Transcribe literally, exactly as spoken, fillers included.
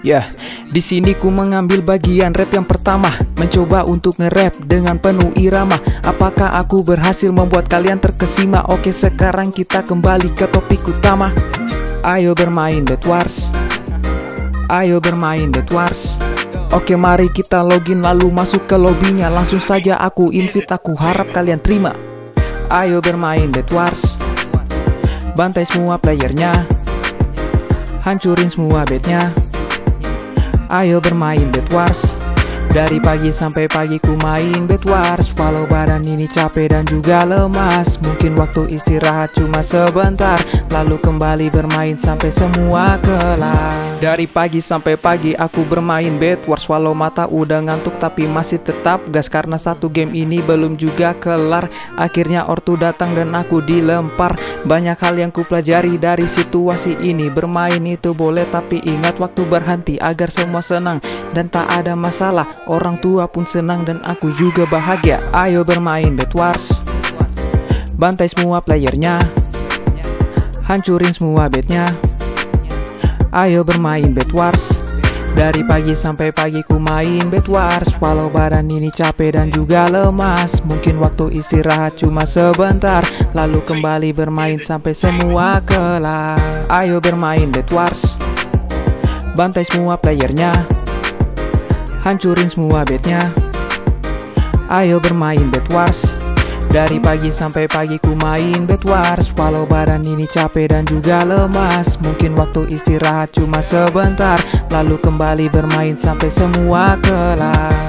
Ya, yeah. Di sini ku mengambil bagian rap yang pertama, mencoba untuk nge-rap dengan penuh irama. Apakah aku berhasil membuat kalian terkesima? Oke, sekarang kita kembali ke topik utama. Ayo bermain Bedwars. Ayo bermain Bedwars. Oke, mari kita login lalu masuk ke lobbynya. Langsung saja aku invite, aku harap kalian terima. Ayo bermain Bedwars. Bantai semua playernya, hancurin semua bednya. Ayo bermain Bedwars. Dari pagi sampai pagi ku main Bedwars. Walau badan ini capek dan juga lemas, mungkin waktu istirahat cuma sebentar, lalu kembali bermain sampai semua kelar. Dari pagi sampai pagi aku bermain Bedwars. Walau mata udah ngantuk tapi masih tetap gas, karena satu game ini belum juga kelar. Akhirnya ortu datang dan aku dilempar. Banyak hal yang ku pelajari dari situasi ini. Bermain itu boleh tapi ingat waktu berhenti, agar semua senang dan tak ada masalah. Orang tua pun senang dan aku juga bahagia. Ayo bermain Bedwars. Bantai semua playernya, hancurin semua bednya. Ayo bermain Bedwars. Dari pagi sampai pagi ku main Bedwars. Walau badan ini capek dan juga lemas, mungkin waktu istirahat cuma sebentar, lalu kembali bermain sampai semua kelar. Ayo bermain Bedwars. Bantai semua playernya, hancurin semua bednya. Ayo bermain Bedwars. Dari pagi sampai pagi ku main Bedwars. Walau badan ini capek dan juga lemas, mungkin waktu istirahat cuma sebentar, lalu kembali bermain sampai semua kelar.